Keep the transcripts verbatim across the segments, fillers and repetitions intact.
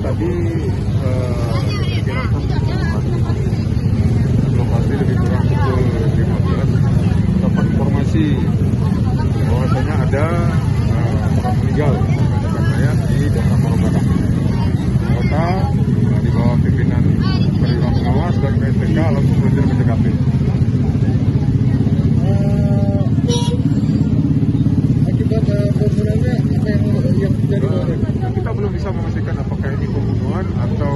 tadi eh, lokasi lebih kurang pukul lima belas dapat informasi bahwasanya ada eh, orang meninggal saya di daerah Korong Gadang kota di bawah pimpinan perwira pengawas dan P S P K langsung meluncur ke T K P. Kita belum bisa memastikan apakah ini pembunuhan atau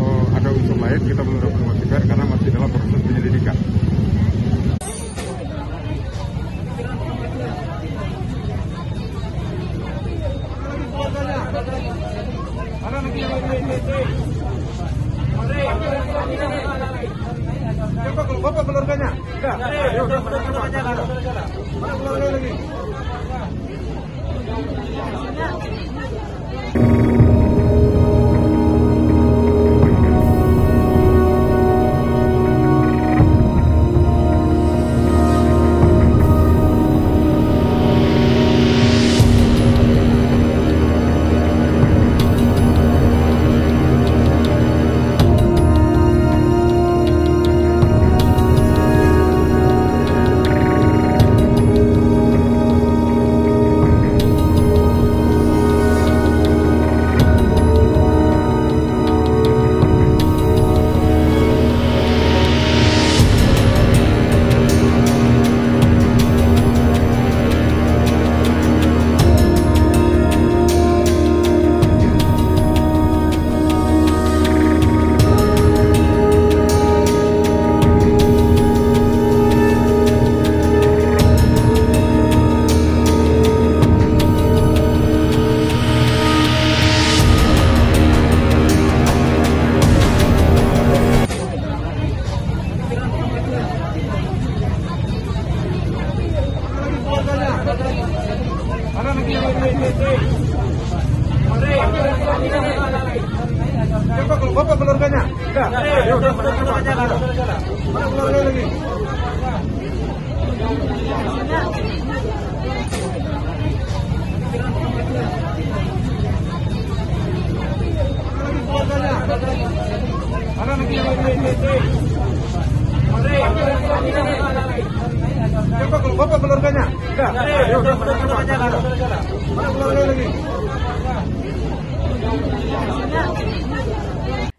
uh, ada unsur lain. Kita belum dapat memastikan karena masih dalam proses penyelidikan. Bapak keluarganya? Enggak. Ayo, keluarganya lagi. Bapak keluarganya? Enggak. Ayo, keluarganya ada. Mana keluarganya lagi? Mana lagi keluarganya? Bapak keluarganya? Enggak. Ayo, keluarganya ada. Mana keluarganya lagi?